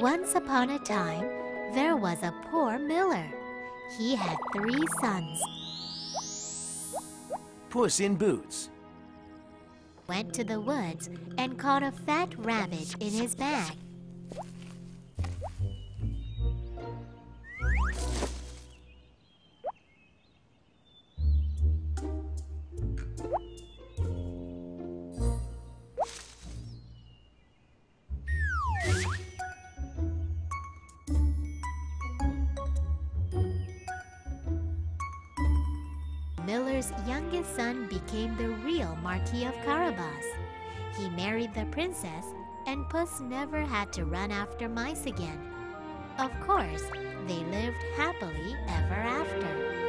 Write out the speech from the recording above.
Once upon a time, there was a poor miller. He had 3 sons. Puss in Boots went to the woods and caught a fat rabbit in his bag. Miller's youngest son became the real Marquis of Carabas. He married the princess, and Puss never had to run after mice again. Of course, they lived happily ever after.